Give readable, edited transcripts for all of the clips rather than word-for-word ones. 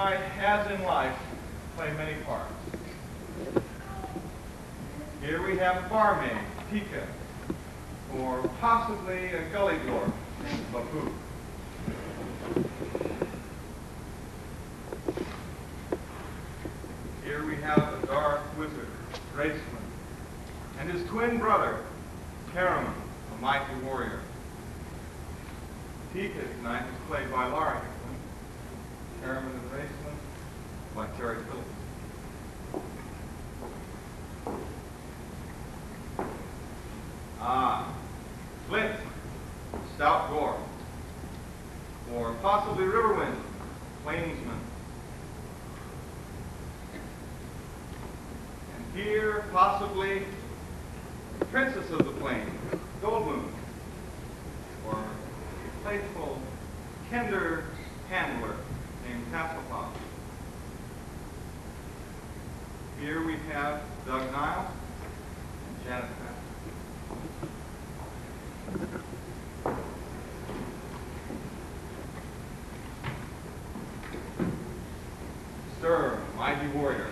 I, as in life, play many parts. Here we have a barmaid, Tika, or possibly a gully dwarf, Bapu. Here we have the dark wizard, Raceland, and his twin brother, Karaman, a mighty warrior. Tika tonight is played by Laura Hicklin, Karaman and Raceland by Terry Phillips. Flint, stout dwarf, or possibly Riverwind, plainsman. And here, possibly, the princess of the plains, Goldmoon, or faithful tender handler named Tasselpop. Here we have Doug Niles and Janet Patrick. Stir, a mighty warrior,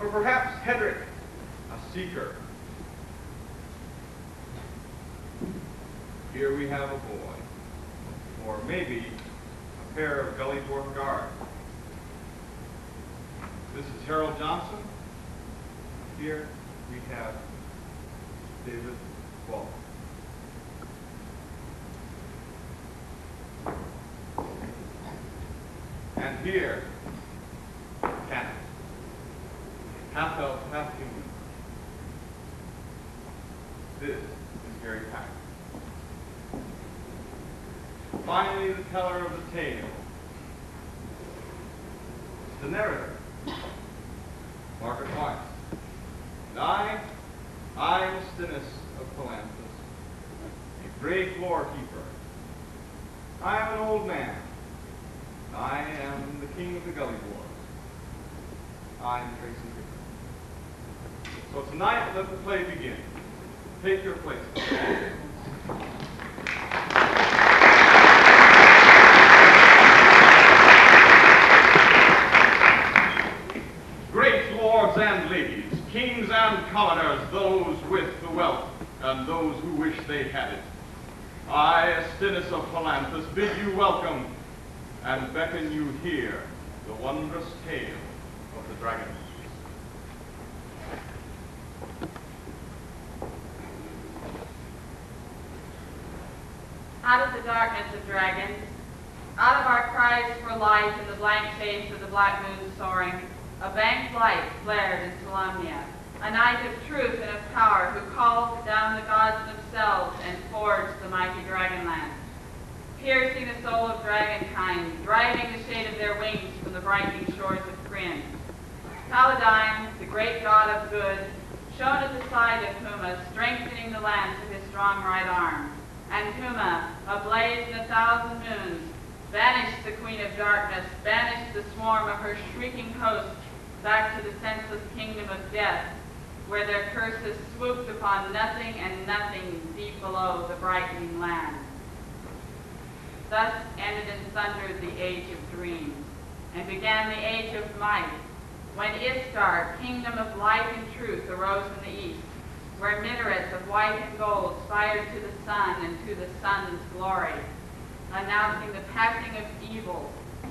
or perhaps Hedrick, a seeker. Here we have a boy, or maybe a pair of gully dwarf guards. This is Harold Johnson. Here we have David Wall. And here, Cat, half elf, half human. This is Gary Packer. Finally, the teller of the tale, the narrator, Margaret Weiss. And I am Stennis of Palanthus, a brave lore keeper. I am an old man. I am the king of the gully dwarves. I am Tracy Griffin. So tonight, let the play begin. Take your place. Great lords and ladies, kings and commoners, those with the wealth and those who wish they had it. I, Stennis of Palanthus, bid you welcome and beckon you here the wondrous tale of the dragon. Out of the darkness of dragons, out of our cries for life in the blank shades of the black moon soaring, a banked light flared in Salomnia, a knight of truth and of power who calls down the gods themselves and forged the mighty dragon lance, piercing the soul of dragonkind, driving the shade of their wings from the brightening shores of Kryn. Paladine, the great god of good, shone at the side of Huma, strengthening the lance with his strong right arm. And Huma, ablaze in a thousand moons, banished the queen of darkness, banished the swarm of her shrieking hosts back to the senseless kingdom of death, where their curses swooped upon nothing and nothing deep below the brightening land. Thus ended and thundered the age of dreams, and began the age of might, when Istar, kingdom of light and truth, arose in the east, where minarets of white and gold spired to the sun and to the sun's glory, announcing the passing of evil.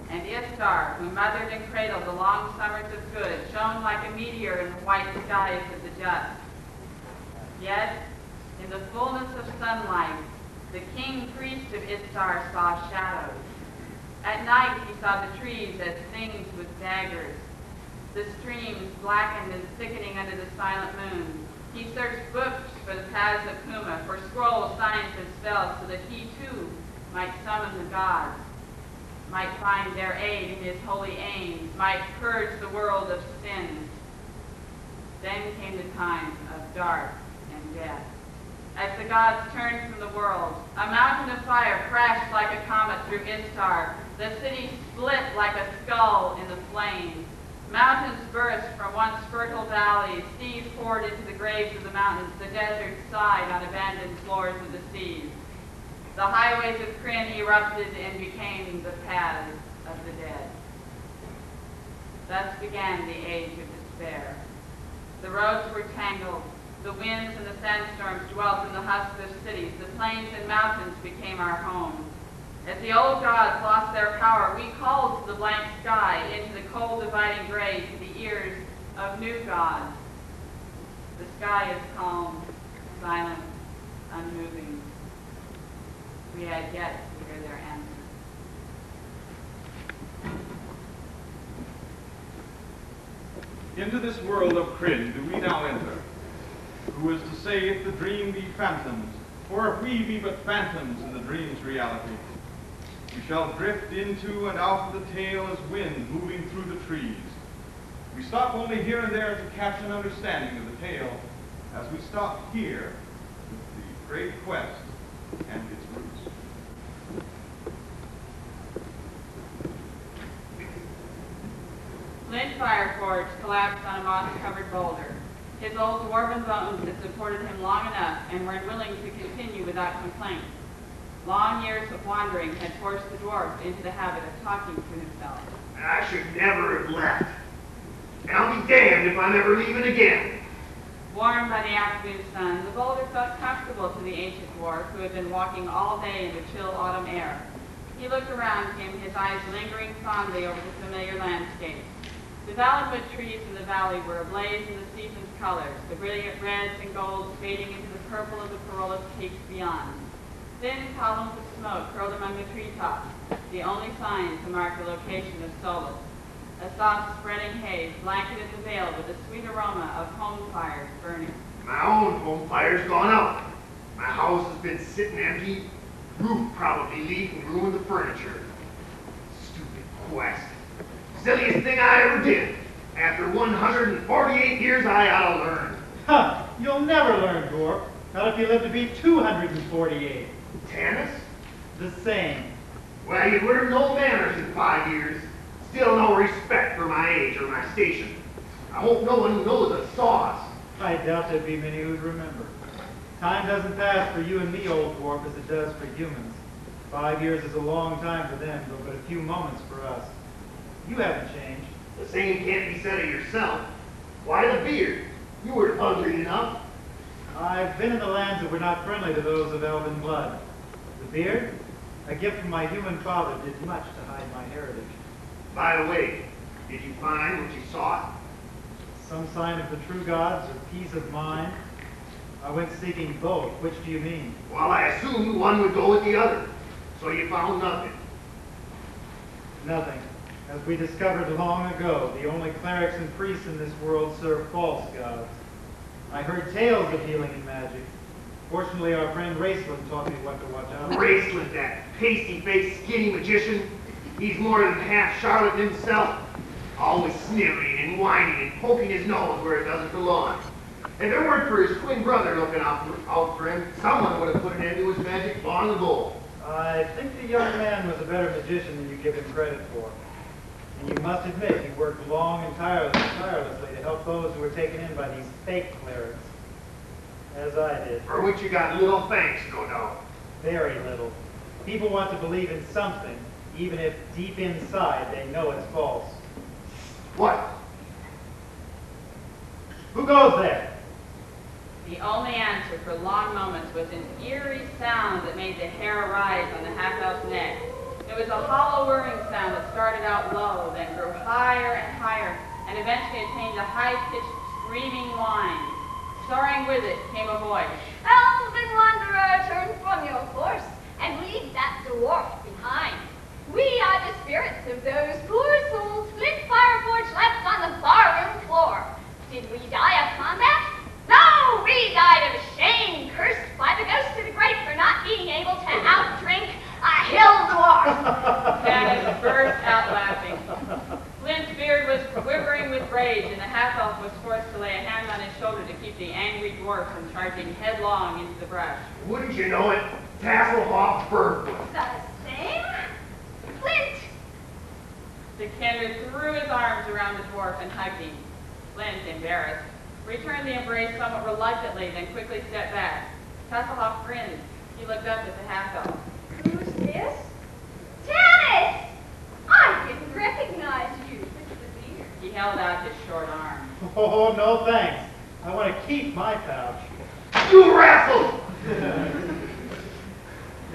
And Istar, who mothered and cradled the long summers of good, shone like a meteor in the white skies of the just. Yet, in the fullness of sunlight, the king priest of Istar saw shadows. At night he saw the trees as things with daggers, the streams blackened and thickening under the silent moon. He searched books for the paths of Huma, for scrolls, signs, and spells, so that he too might summon the gods, might find their aid in his holy aims, might purge the world of sins. Then came the time of dark and death. As the gods turned from the world, a mountain of fire crashed like a comet through Istar. The city split like a skull in the flames. Mountains burst from once fertile valleys. Seas poured into the graves of the mountains. The deserts sighed on abandoned floors of the seas. The highways of Kryn erupted and became the paths of the dead. Thus began the age of despair. The roads were tangled. The winds and the sandstorms dwelt in the husks of cities. The plains and mountains became our homes. As the old gods lost their power, we called to the blank sky, into the cold dividing gray, to the ears of new gods. The sky is calm, silent, unmoving. We had yet to hear their answer. Into this world of Kryn do we now enter, who is to say if the dream be phantoms, or if we be but phantoms in the dream's reality. We shall drift into and out of the tale as wind moving through the trees. We stop only here and there to catch an understanding of the tale, as we stop here with the great quest and its roots. Lynn Fireforge collapsed on a moss-covered boulder. His old dwarven bones had supported him long enough and were unwilling to continue without complaint. Long years of wandering had forced the dwarf into the habit of talking to himself. I should never have left. And I'll be damned if I'm ever leaving again. Warmed by the afternoon sun, the boulder felt comfortable to the ancient dwarf who had been walking all day in the chill autumn air. He looked around him, his eyes lingering fondly over the familiar landscape. The valenwood trees in the valley were ablaze in the season's colors, the brilliant reds and golds fading into the purple of the Parola's peaks beyond. Thin columns of smoke curled among the treetops, the only sign to mark the location of Solis. A soft spreading haze blanketed the vale with a sweet aroma of home fires burning. My own home fire's gone out. My house has been sitting empty. Roof probably leaked and ruined the furniture. Stupid quest. Silliest thing I ever did. After 148 years, I ought to learn. Huh. You'll never learn, Dwarf. Not if you live to be 248. Tannis? The same. Well, you learned no manners in 5 years. Still no respect for my age or my station. I hope no one knows us saw us. I doubt there'd be many who'd remember. Time doesn't pass for you and me, old dwarf, as it does for humans. 5 years is a long time for them, though but a few moments for us. You haven't changed. The same can't be said of yourself. Why the beard? You were ugly enough. I've been in the lands that were not friendly to those of elven blood. The beard? A gift from my human father did much to hide my heritage. By the way, did you find what you sought? Some sign of the true gods or peace of mind? I went seeking both. Which do you mean? Well, I assumed one would go with the other. So you found nothing. Nothing. As we discovered long ago, the only clerics and priests in this world serve false gods. I heard tales of healing and magic. Fortunately, our friend Raceland taught me what to watch out for. Raceland, that pasty-faced, skinny magician? He's more than half charlatan himself, always sniveling and whining and poking his nose where it doesn't belong. If it weren't for his twin brother looking out for him, someone would have put an end to his magic long ago. I think the young man was a better magician than you give him credit for. And you must admit, he worked long and tirelessly to help those who were taken in by these fake clerics, as I did. For which you got little thanks, no doubt. Very little. People want to believe in something, even if deep inside they know it's false. What? Who goes there? The only answer for long moments was an eerie sound that made the hair rise on the half-elf's neck. It was a hollow whirring sound that started out low, then grew higher and higher, and eventually attained a high-pitched, screaming whine. Soaring with it came a voice. Elven wanderer, turn from your course, and leave that dwarf behind. We are the spirits of those poor souls Flint Fireforge left on the barroom floor. Did we die of combat? No, we died of shame, cursed by the ghost of the great for not being able to outdrink a hill dwarf. Tannis burst out laughing. Flint's beard was quivering with rage, and the half-elf was forced to lay a hand on his shoulder to keep the angry dwarf from charging headlong into the brush. Wouldn't you know it? Tasselhoff Birdwood. The same? Flint! The Kenner threw his arms around the dwarf and hugged him. Flint, embarrassed, returned the embrace somewhat reluctantly, then quickly stepped back. Tasselhoff grinned. He looked up at the half-elf. Who's this? Tannis! I didn't recognize you with the beard. held out his short arm. Oh, no thanks. I want to keep my pouch. You rascal!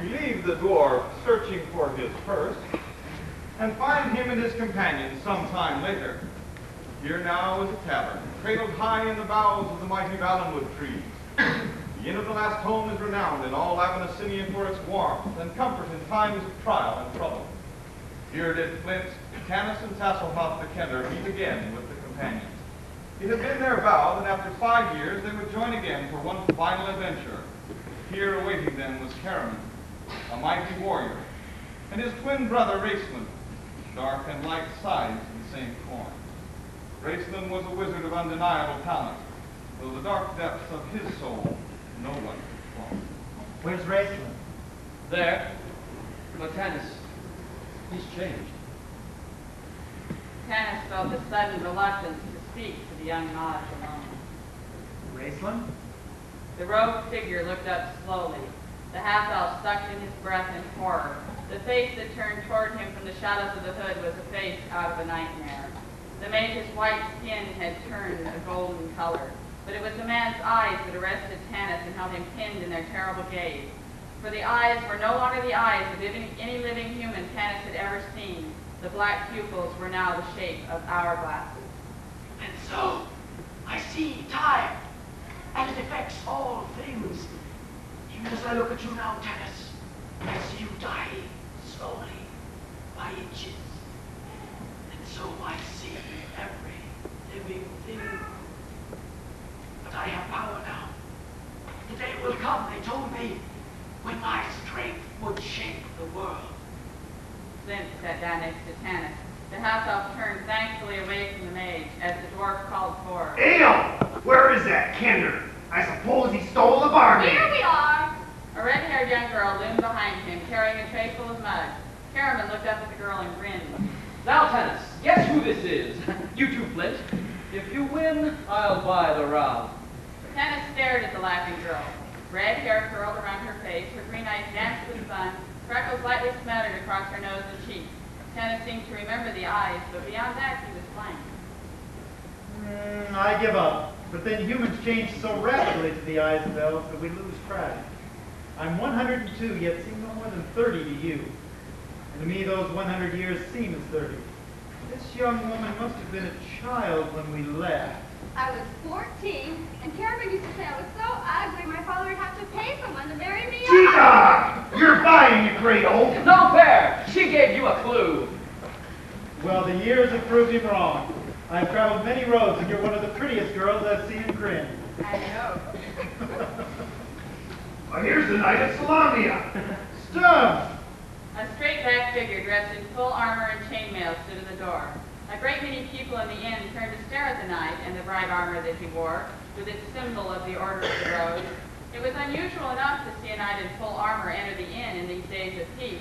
We leave the dwarf searching for his purse and find him and his companion some time later. Here now is a tavern, cradled high in the boughs of the mighty Valenwood trees. The inn of the last home is renowned in all Avicennia for its warmth and comfort in times of trial and trouble. Here did Flint, Canis, and Tasselhoff the Kender meet again with the companions. It had been their vow that after 5 years they would join again for one final adventure. Here awaiting them was Karaman, a mighty warrior, and his twin brother Raistlin, dark and light sides of the same coin. Raistlin was a wizard of undeniable talent, though the dark depths of his soul no one could form. Where's Raistlin? There. But Canis, he's changed. Canis felt a sudden reluctance to speak to the young Maj alone. Raistlin? The robed figure looked up slowly, the half-elf sucked in his breath in horror. The face that turned toward him from the shadows of the hood was a face out of a nightmare. The mage's white skin had turned a golden color, but it was the man's eyes that arrested Tanis and held him pinned in their terrible gaze. For the eyes were no longer the eyes of any living human Tanis had ever seen. The black pupils were now the shape of hourglasses. And so, I see time, and it affects all things. Even as I look at you now, Tanis, I see you die slowly, by inches. And so I see every living thing. But I have power now. The day will come, they told me, when my strength would shake the world. Flint sat down next to Tanis. The half-elf turned thankfully away from the mage as the dwarf called for. Ayo! Where is that Kender? I suppose he stole the bargain. Here we are! A red-haired young girl loomed behind him, carrying a tray full of mud. Karaman looked up at the girl and grinned. Now, Tanis, guess who this is? You too, Flint. If you win, I'll buy the round. Tanis stared at the laughing girl. Red hair curled around her face, her green eyes danced with the sun, freckles lightly smattered across her nose and cheeks. Tanis seemed to remember the eyes, but beyond that, he was blank. I give up. But then humans change so rapidly to the eyes of elves that we lose track. I'm 102, yet seem no more than 30 to you. And to me, those 100 years seem as 30. This young woman must have been a child when we left. I was 14, and Karaman used to say I was so ugly my father would have to pay someone to marry me. Cheetah! You're buying a cradle! No fair! She gave you a clue. Well, the years have proved him wrong. I've traveled many roads, and you're one of the prettiest girls I've seen in Kryn. I know. Well, here's the knight of Salamia. Stuff! A straight-backed figure dressed in full armor and chainmail stood at the door. A great many people in the inn turned to stare at the knight and the bright armor that he wore, with its symbol of the Order of the Rose. It was unusual enough to see a knight in full armor enter the inn in these days of peace.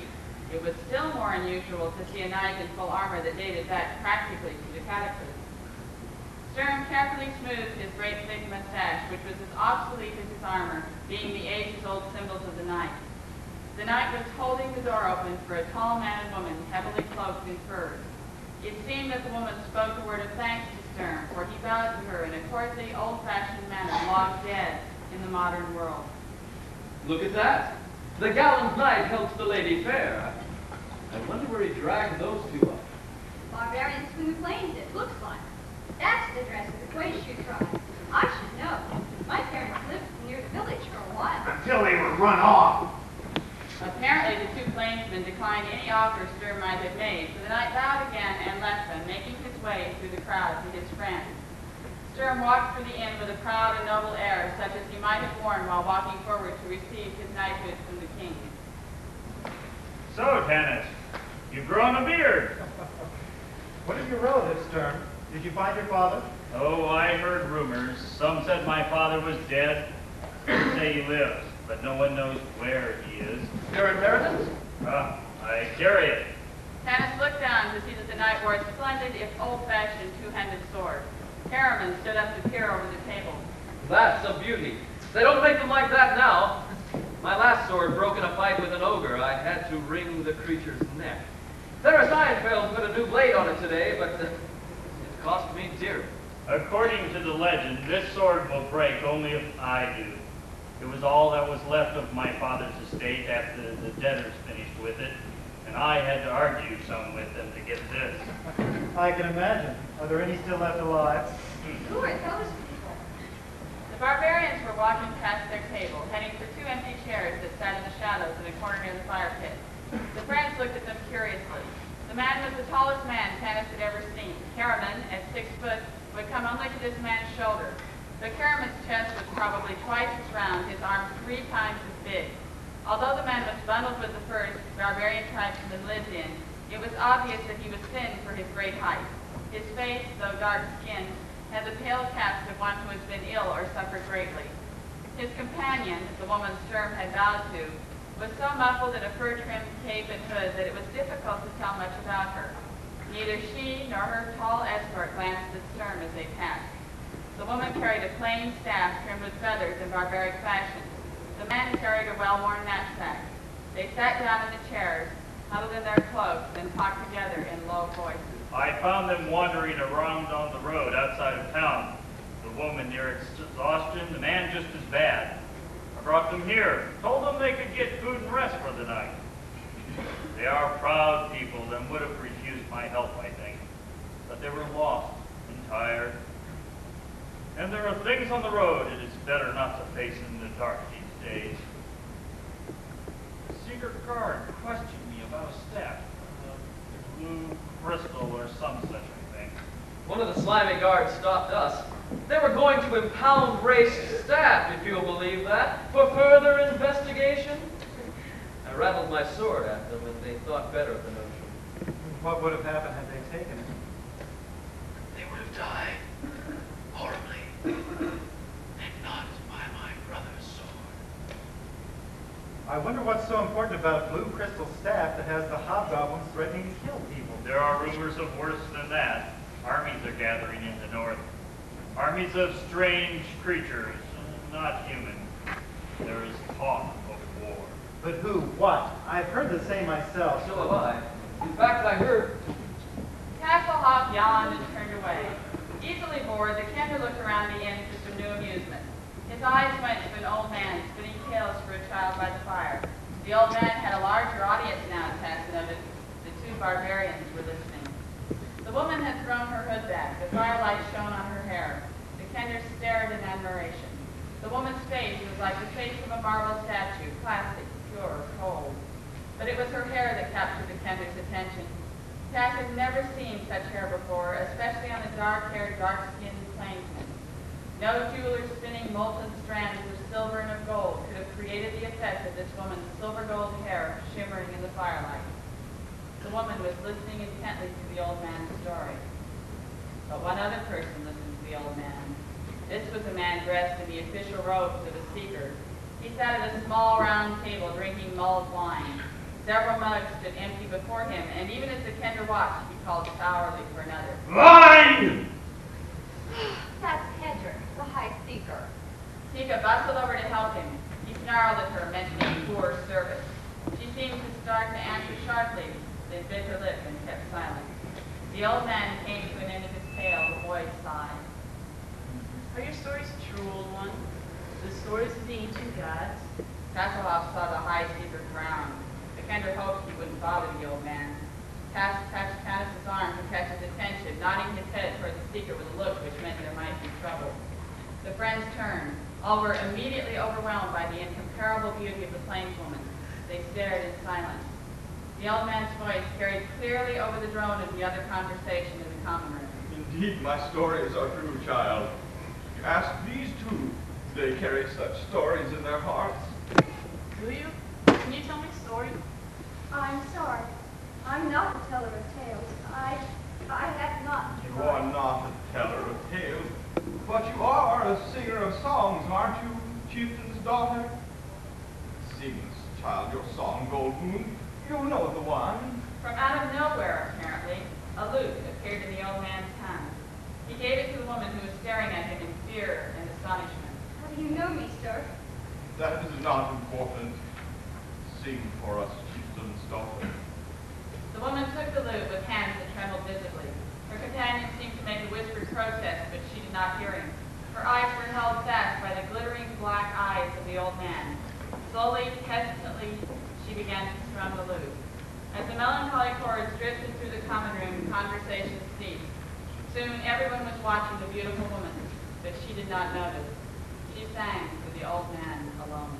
It was still more unusual to see a knight in full armor that dated back practically to the Cataclysm. Sturm carefully smoothed his great thick mustache, which was as obsolete as his armor, being the ages-old symbols of the knight. The knight was holding the door open for a tall man and woman, heavily cloaked in furs. It seemed that the woman spoke a word of thanks to Sturm, for he bowed to her in a courtly, old-fashioned manner, long dead in the modern world. Look at that! The gallant knight helps the lady fair. I wonder where he dragged those two up. Barbarians from the plains, it looks like. That's the dress of the Quayshu tribe. I should know. My parents lived near the village for a while. Until they were run off. Apparently the two plainsmen declined any offers Sturm might have made, so the knight bowed again and left them, making his way through the crowd to his friends. Sturm walked through the inn with a proud and noble air, such as he might have worn while walking forward to receive his knighthood from the king. So, Tanis, you've grown a beard. What of your relatives, Sturm? Did you find your father? Oh, I heard rumors. Some said my father was dead. Some say he lives, but no one knows where he is. Your inheritance? I carry it. Tanis looked down to see that the knight wore a splendid, if old-fashioned, two-handed sword. Karaman stood up to peer over the table. That's a beauty. They don't make them like that now. My last sword broke in a fight with an ogre. I had to wring the creature's neck. Sarah Seinfeld put a new blade on it today, but it cost me dear. According to the legend, this sword will break only if I do. It was all that was left of my father's estate after the debtors finished with it, and I had to argue some with them to get this. I can imagine. Are there any still left alive? Who are those people? The barbarians were walking past their table, heading for two empty chairs that sat in the shadows in a corner near the fire pit. The friends looked at them curiously. The man was the tallest man Tanis had ever seen. Karaman, at 6 foot, would come only to this man's shoulder. But Karaman's chest was probably twice as round, his arms 3 times as big. Although the man was bundled with the first barbarian tribesman lived in, it was obvious that he was thin for his great height. His face, though dark-skinned, had the pale cast of one who has been ill or suffered greatly. His companion, the woman Sturm had vowed to, was so muffled in a fur-trimmed cape and hood that it was difficult to tell much about her. Neither she nor her tall escort glanced at Sturm as they passed. The woman carried a plain staff trimmed with feathers in barbaric fashion. The man carried a well-worn knapsack. They sat down in the chairs, huddled in their cloaks, and talked together in low voices. I found them wandering around on the road outside of town. The woman near exhaustion, the man just as bad. I brought them here, told them they could get food and rest for the night. They are proud people and would have refused my help, I think. But they were lost and tired. And there are things on the road it is better not to face in the dark these days. The secret guard questioned me about a staff. Blue crystal or some such thing. One of the slimy guards stopped us. They were going to impound Rafe's staff, if you'll believe that, for further investigation. I rattled my sword at them, and they thought better of the notion. What would have happened had they taken it? They would have died. Horribly. And not by my brother's sword. I wonder what's so important about a blue crystal staff that has the hobgoblins threatening to kill people. There are rumors of worse than that. Armies are gathering in the north. Armies of strange creatures, not human. There is talk of war. But who? What? I've heard the same myself. So have I. In fact, I heard... Tacklehoff yawned and turned away. Easily bored, the Kender looked around the inn for some new amusement. His eyes went to an old man spinning tales for a child by the fire. The old man had a larger audience now, Tass noticed. Barbarians were listening. The woman had thrown her hood back. The firelight shone on her hair. The Kender stared in admiration. The woman's face was like the face of a marble statue, classic, pure, cold. But it was her hair that captured the Kender's attention. Tack had never seen such hair before, especially on a dark-haired, dark-skinned plainsman. No jeweler spinning molten strands of silver and of gold could have created the effect of this woman's silver-gold hair shimmering in the firelight. The woman was listening intently to the old man's story. But one other person listened to the old man. This was a man dressed in the official robes of a seeker. He sat at a small round table drinking mulled wine. Several mugs stood empty before him, and even as the Kender watched, he called sourly for another. Wine! That's Kender, the High Seeker. Tika bustled over to help him. He snarled at her, mentioning poor service. She seemed to start to answer sharply. They bit her lip and kept silent. The old man came to an end of his tale, the boy sighed. Are your stories true, old one? The stories of the ancient gods? Tacklehoff saw the High Seeker frown. The Kender hoped he wouldn't bother the old man. Tass touched Tanis's arm to catch his attention, nodding his head toward the seeker with a look which meant there might be trouble. The friends turned. All were immediately overwhelmed by the incomparable beauty of the plainswoman. They stared in silence. The old man's voice carried clearly over the drone of the other conversation in the common room. Indeed, my stories are true, child. You ask these two, they carry such stories in their hearts. Do you? Can you tell me a story? I'm sorry. I'm not a teller of tales. I have not. You are not a teller of tales, but you are a singer of songs, aren't you, chieftain's daughter? Sing us, child, your song, Gold Moon. You know the one. From out of nowhere, apparently, a lute appeared in the old man's hand. He gave it to the woman who was staring at him in fear and astonishment. How do you know me, sir? That is not important. Sing for us, chieftain's daughter. The woman took the lute with hands that trembled visibly. Her companion seemed to make a whispered protest, but she did not hear him. Her eyes were held fast by the glittering black eyes of the old man. Slowly, hesitantly, she began to strum the lute. As the melancholy chords drifted through the common room, conversation ceased. Soon everyone was watching the beautiful woman, but she did not notice. She sang to the old man alone.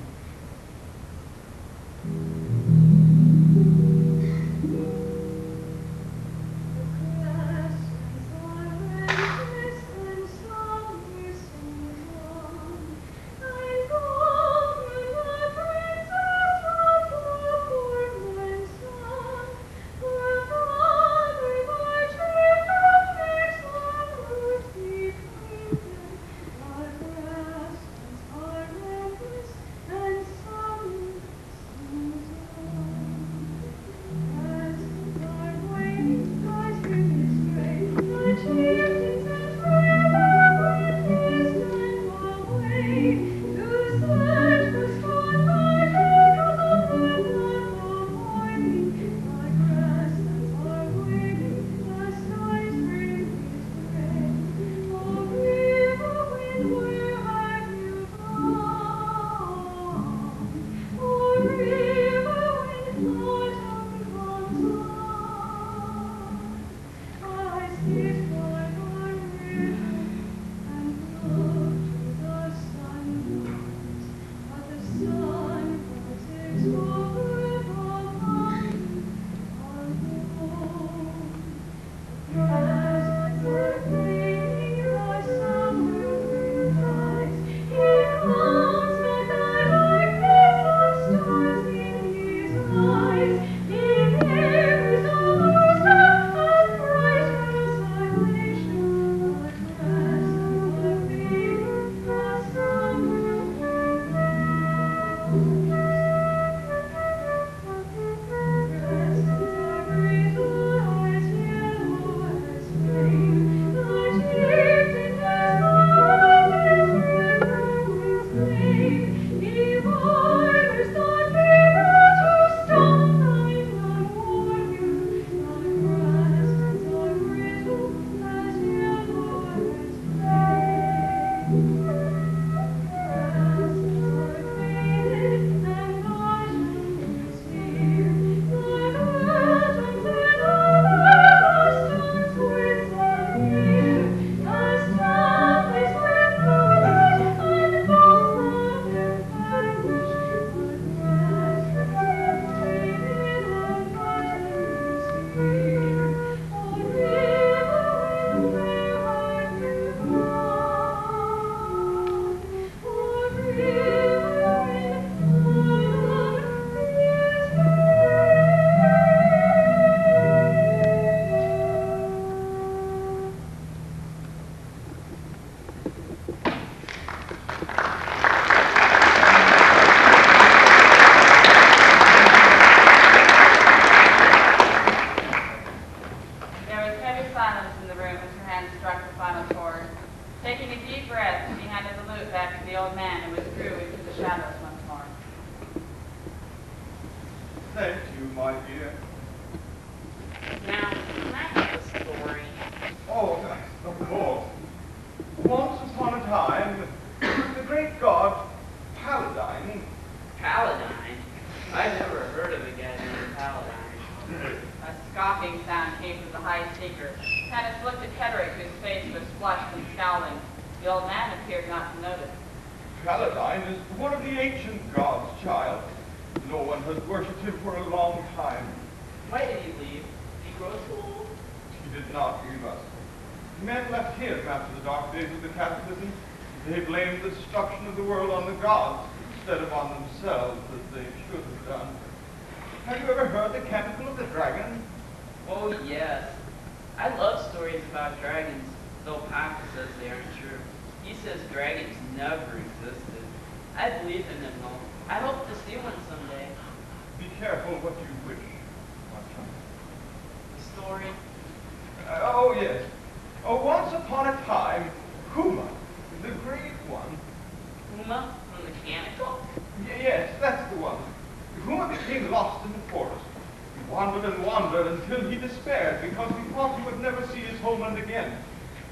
Wandered and wandered until he despaired because he thought he would never see his his home, and again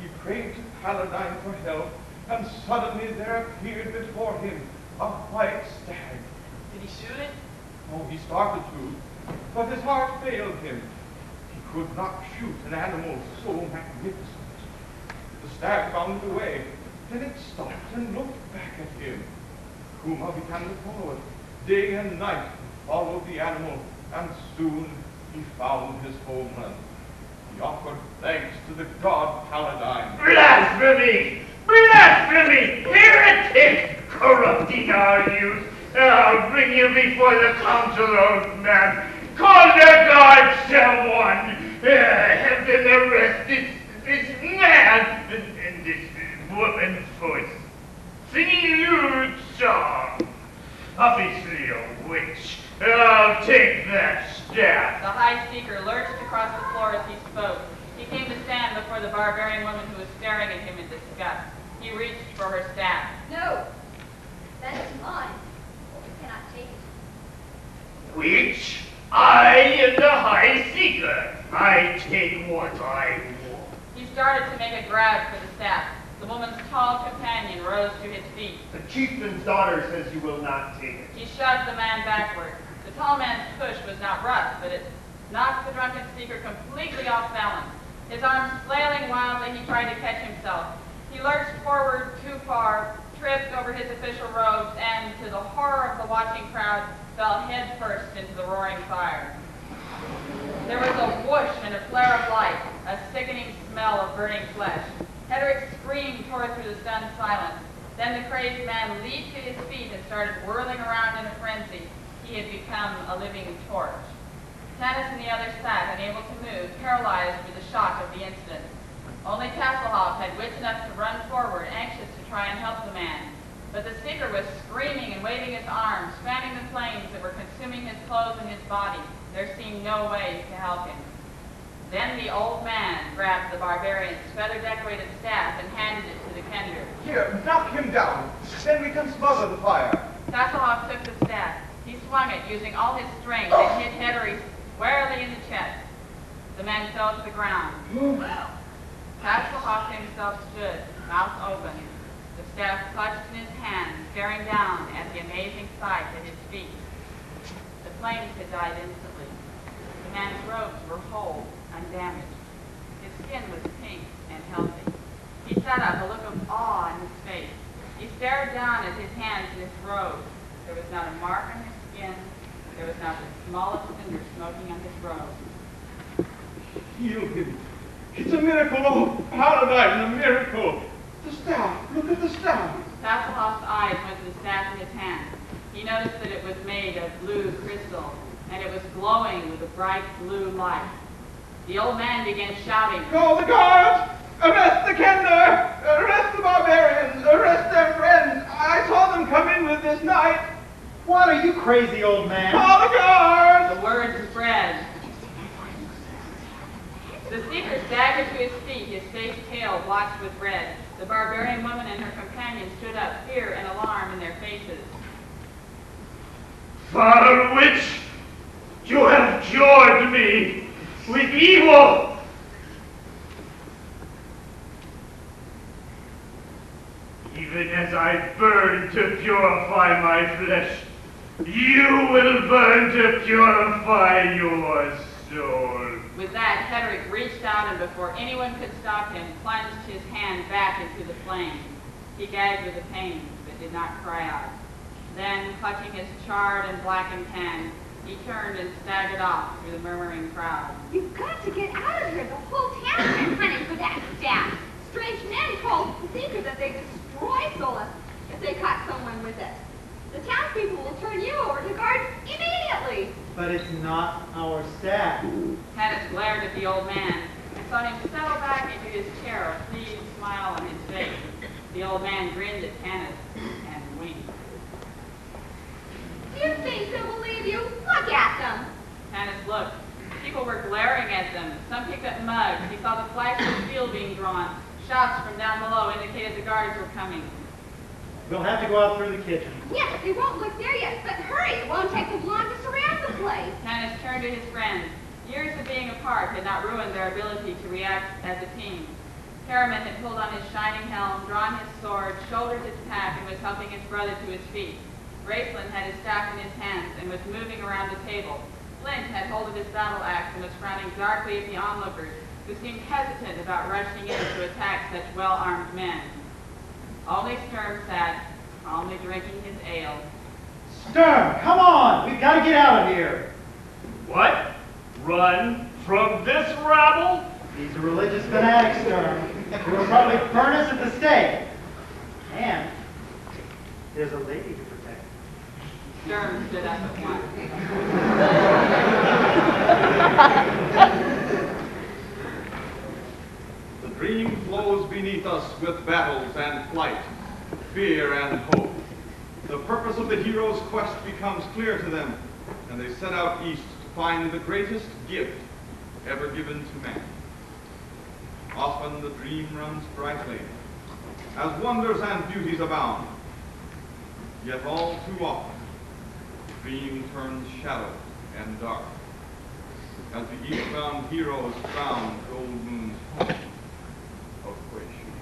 he prayed to Paladine for help, and suddenly there appeared before him a white stag. Did he shoot it? Oh, he started to, but his heart failed him. He could not shoot an animal so magnificent. The stag bounded away, then it stopped and looked back at him. Kuma began to follow it. Day and night he followed the animal, and soon he found his homeland. He offered thanks to the god Paladine. Blasphemy! Blasphemy! Heretic! Corrupting our youth! I'll bring you before the council, old man. Call the guards, someone. Have them arrest this man and this woman's voice. Singing lewd song. Obviously a witch. I'll take that staff. The high speaker lurched across the floor as he spoke. He came to stand before the barbarian woman who was staring at him in disgust. He reached for her staff. No, that is mine. Which I am the High Seeker. I take what I want. He started to make a grab for the staff. The woman's tall companion rose to his feet. The chieftain's daughter says you will not take it. He shoved the man backward. The tall man's push was not rough, but it knocked the drunken speaker completely off balance. His arms flailing wildly, he tried to catch himself. He lurched forward too far, tripped over his official robes, and, to the horror of the watching crowd, fell headfirst into the roaring fire. There was a whoosh and a flare of light, a sickening smell of burning flesh. Hedrick screamed, tore through the stunned silence. Then the crazed man leaped to his feet and started whirling around in a frenzy. He had become a living torch. Tanis and the others sat, unable to move, paralyzed with the shock of the incident. Only Tasselhoff had wit enough to run forward, anxious to try and help the man. But the seeker was screaming and waving his arms, fanning the flames that were consuming his clothes and his body. There seemed no way to help him. Then the old man grabbed the barbarian's feather-decorated staff and handed it to the Kender. Here, knock him down. Then we can smother the fire. Tasselhoff took the staff. He swung it, using all his strength, and hit Hederi squarely in the chest. The man fell to the ground. Tasselhoff himself stood, mouth open. The staff clutched in his hand, staring down at the amazing sight at his feet. The flames had died instantly. The man's robes were whole, undamaged. His skin was pink and healthy. He sat up, a look of awe on his face. He stared down at his hands and his robes. There was not a mark on his skin. There was not the smallest cinder smoking on his robes. Heal him. It's a miracle, oh, Paladine, a miracle. The staff! Look at the staff! Tasselhoff's eyes went to the staff in his hand. He noticed that it was made of blue crystal, and it was glowing with a bright blue light. The old man began shouting, "Call the guards! Arrest the Kender! Arrest the barbarians! Arrest their friends! I saw them come in with this knight!" "What are you crazy, old man?" "Call the guards!" The word spread. The seeker staggered to his feet, his face pale, blotched with red. The barbarian woman and her companion stood up, fear and alarm in their faces. "Foul witch, you have cured me with evil!" "Even as I burn to purify my flesh, you will burn to purify your soul." With that, Hedrick reached out, and before anyone could stop him, plunged his hand back into the flames. He gagged with the pain, but did not cry out. Then, clutching his charred and blackened hand, he turned and staggered off through the murmuring crowd. "You've got to get out of here! The whole town is hunting for that staff! Strange men told the Seeker that they destroy Solus if they caught someone with it. The townspeople will turn you over to guards immediately!" "But it's not our staff." Tanis glared at the old man and saw him settle back into his chair, a pleased smile on his face. The old man grinned at Tanis and winked. "Do you think they will leave you? Look at them!" Tanis looked. People were glaring at them. Some picked up mugs. He saw the flash of steel being drawn. Shouts from down below indicated the guards were coming. "We'll have to go out through the kitchen." "Yes, they won't look there yet, but hurry, it won't take them long to surround the place." Tanis turned to his friends. Years of being apart had not ruined their ability to react as a team. Harriman had pulled on his shining helm, drawn his sword, shouldered his pack, and was helping his brother to his feet. Raceland had his staff in his hands and was moving around the table. Flint had hold of his battle axe and was frowning darkly at the onlookers, who seemed hesitant about rushing in to attack such well-armed men. Only Sturm sat, calmly drinking his ale. Sturm, come on! We've got to get out of here! What? Run from this rabble? These are religious fanatics, Sturm. They will probably burn us at the stake. And there's a lady to protect. Sturm stood up at once. The dream flows beneath us with battles and flight, fear and hope. The purpose of the hero's quest becomes clear to them, and they set out east to find the greatest gift ever given to man. Often the dream runs brightly, as wonders and beauties abound. Yet all too often, the dream turns shallow and dark, as the eastbound heroes found Gold Moon's home of Quaestion.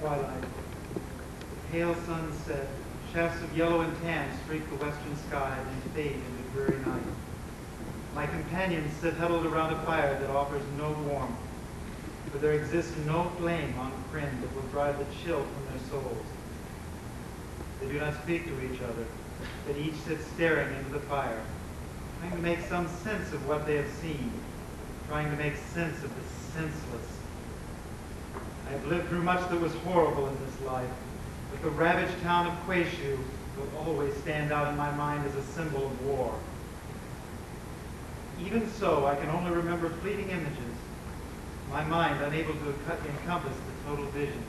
Twilight. Pale sunset, shafts of yellow and tan streak the western sky and fade into dreary night. My companions sit huddled around a fire that offers no warmth, for there exists no flame on Kryn that will drive the chill from their souls. They do not speak to each other, but each sits staring into the fire, trying to make some sense of what they have seen, trying to make sense of the senseless. I have lived through much that was horrible in this life, but the ravaged town of Quaestion will always stand out in my mind as a symbol of war. Even so, I can only remember fleeting images, my mind unable to encompass the total vision.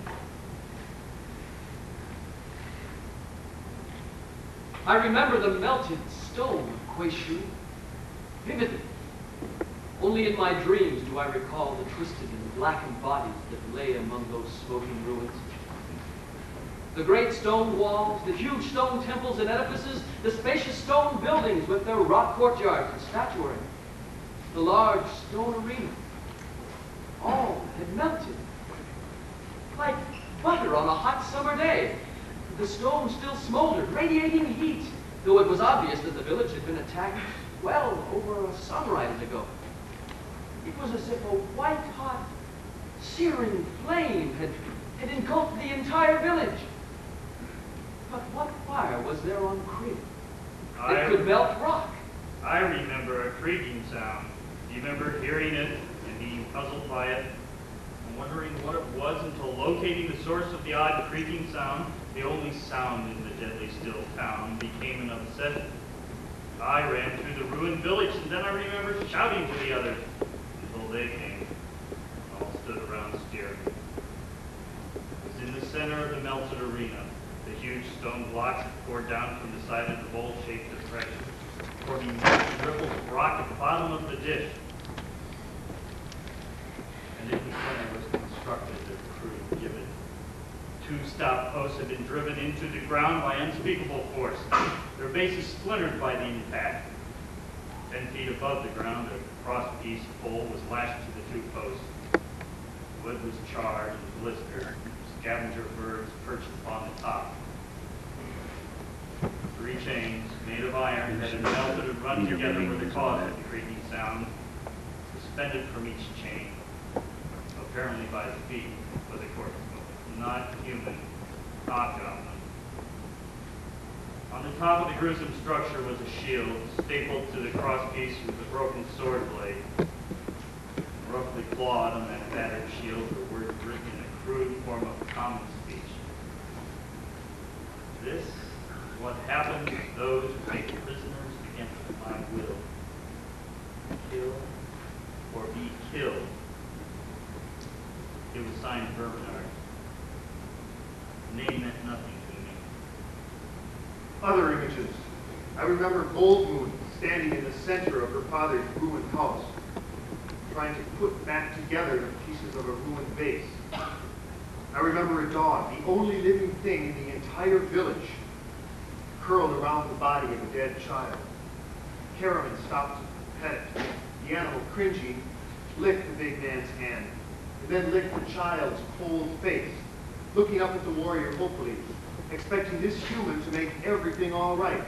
I remember the melted stone of Quaestion vividly. Only in my dreams do I recall the twisted and blackened bodies that lay among those smoking ruins. The great stone walls, the huge stone temples and edifices, the spacious stone buildings with their rock courtyards and statuary, the large stone arena, all had melted like butter on a hot summer day. The stone still smoldered, radiating heat, though it was obvious that the village had been attacked well over a sunrise ago. It was as if a white-hot, searing flame had engulfed the entire village. But what fire was there on Kryn that could melt rock? I remember a creaking sound. I remember hearing it and being puzzled by it, and wondering what it was until locating the source of the odd creaking sound, the only sound in the deadly still town, became an obsession. I ran through the ruined village, and then I remember shouting to the others until they came. All stood around staring. It was in the center of the melted arena. The huge stone blocks poured down from the side of the bowl-shaped depression, forming massive ripples of rock at the bottom of the dish. And in the center was constructed a crude gibbet. Two stout posts had been driven into the ground by unspeakable force, their bases splintered by the impact. 10 feet above the ground, a cross-piece pole was lashed to the two posts. The wood was charred and blistered. Scavenger birds perched upon the top. Three chains made of iron that had melted and run together were the cause of the creaking sound, suspended from each chain, apparently by the feet of the corpse, not human, not goblin. On the top of the gruesome structure was a shield stapled to the crosspiece with a broken sword blade. Roughly clawed on that battered shield were words written in a crude form of common speech. This is what happened to those who make prisoners against my will. Kill or be killed. It was signed Bernard. The name meant nothing to me. Other images. I remember Gold Moon standing in the center of her father's ruined house, trying to put back together the pieces of a ruined vase. I remember a dog, the only living thing in the entire village, curled around the body of a dead child. Harriman stopped to pet it. The animal, cringing, licked the big man's hand, and then licked the child's cold face, looking up at the warrior hopefully, expecting this human to make everything all right,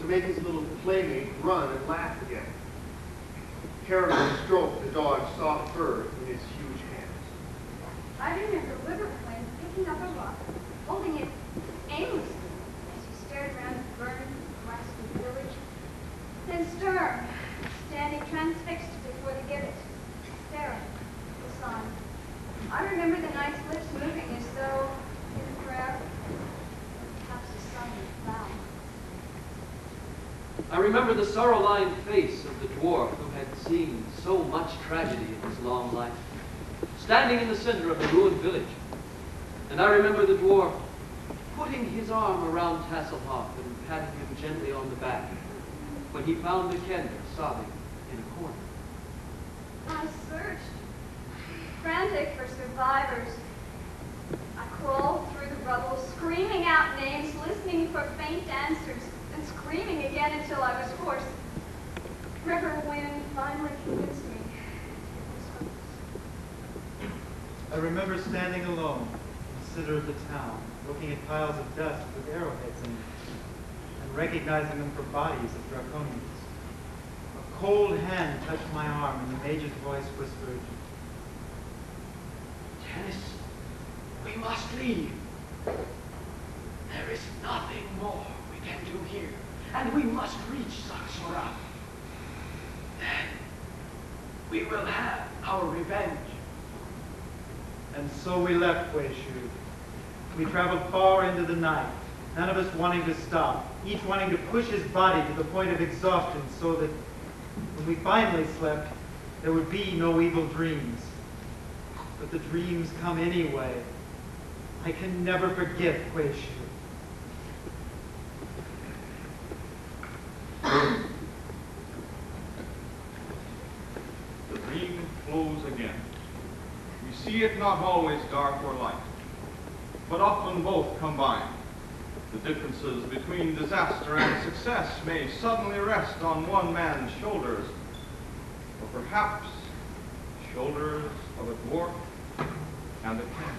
to make his little playmate run and laugh again. Harriman stroked the dog's soft fur in his huge hands. I remember Wilberflame picking up a rock, holding it aimlessly as he stared around the burn across the village. Then Storm, standing transfixed before the gibbet, staring at the sun. I remember the knight's lips moving as though in a prayer, perhaps a sun was loud. I remember the sorrow-lined face of the dwarf who had seen so much tragedy in his long life, standing in the center of a ruined village. And I remember the dwarf putting his arm around Tasselhoff and patting him gently on the back when he found Nikenda sobbing in a corner. I searched, frantic for survivors. I crawled through the rubble, screaming out names, listening for faint answers, and screaming again until I was hoarse. River wind finally convinced me it was hopeless. I remember standing alone in the center of the town, looking at piles of dust with arrowheads in them, and recognizing them for bodies of draconians. A cold hand touched my arm, and the major's voice whispered, "Dennis, we must leave. There is nothing more we can do here, and we must reach Saxora. Then we will have our revenge." And so we left Wei Shu. We traveled far into the night, none of us wanting to stop, each wanting to push his body to the point of exhaustion so that when we finally slept, there would be no evil dreams. But the dreams come anyway. I can never forget Wei Shu. The dream flows again. We see it not always dark or light, but often both combined. The differences between disaster and success may suddenly rest on one man's shoulders, or perhaps shoulders of a dwarf and a cat.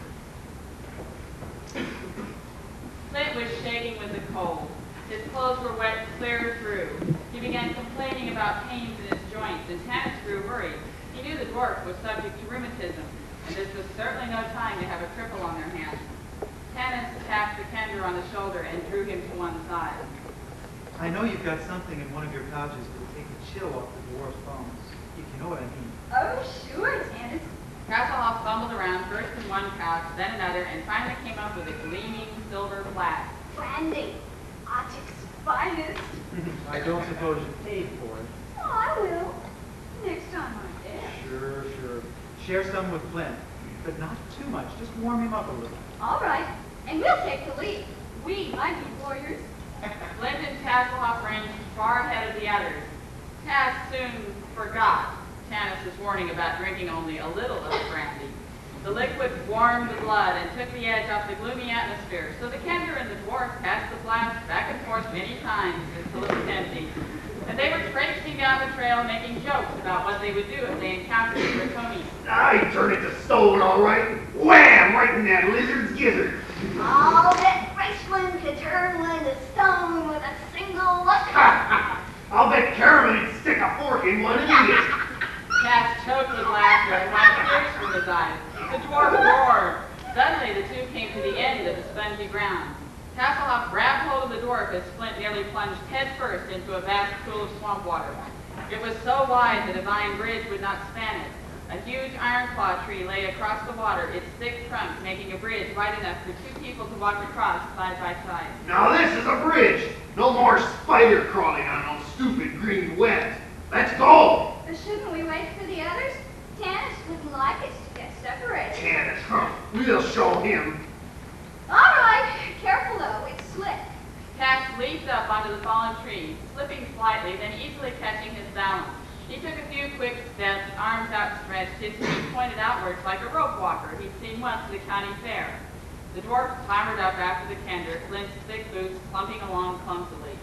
Flint was shaking with the cold. His clothes were wet clear through. He began complaining about pains in his joints, and Tannis grew worried. He knew the dwarf was subject to rheumatism, and this was certainly no time to have a cripple on their hands. Tannis tapped Nikenda on the shoulder and drew him to one side. I know you've got something in one of your pouches that will take the chill off the dwarf's bones, if you know what I mean. Oh, sure, Tannis. Tasselhoff fumbled around first in one pouch, then another, and finally came up with a gleaming silver flask. Brandy, Arctic's finest. I don't suppose you paid for it. Oh, I will. Next time I did. Sure, sure. Share some with Flint, but not too much. Just warm him up a little. All right, and we'll take the lead. We might be warriors. Flint and Tasselhoff ranged far ahead of the others. Tass soon forgot Tannis's warning about drinking only a little of the brandy. The liquid warmed the blood and took the edge off the gloomy atmosphere, so the Nikenda and the dwarf passed the flask back and forth many times until it was empty. And they were traipsing down the trail, making jokes about what they would do if they encountered the draconian. I turn it to stone, all right. Wham! Right in that lizard's gizzard. All that Frenchman could turn one to stone with a single look. I'll bet Caramel would stick a fork in one and eat it. Cass choked with laughter and wiped tears from his eyes. The dwarf roared. Suddenly, the two came to the end of the spongy ground. Tasselhoff grabbed hold of the dwarf as Flint nearly plunged headfirst into a vast pool of swamp water. It was so wide the divine bridge would not span it. A huge ironclaw tree lay across the water, its thick trunk making a bridge wide enough for two people to walk across side by side. Now this is a bridge! No more spider crawling on those stupid green webs. Let's go! But shouldn't we wait for the others? Tannis wouldn't like us to get separated. Tannis, huh? We'll show him. All right, careful though, it's slick. Cass leaped up onto the fallen tree, slipping slightly, then easily catching his balance. He took a few quick steps, arms outstretched, his feet pointed outwards like a rope walker he'd seen once at a county fair. The dwarf clambered up after the Nikenda, Flint's thick boots clumping along clumsily.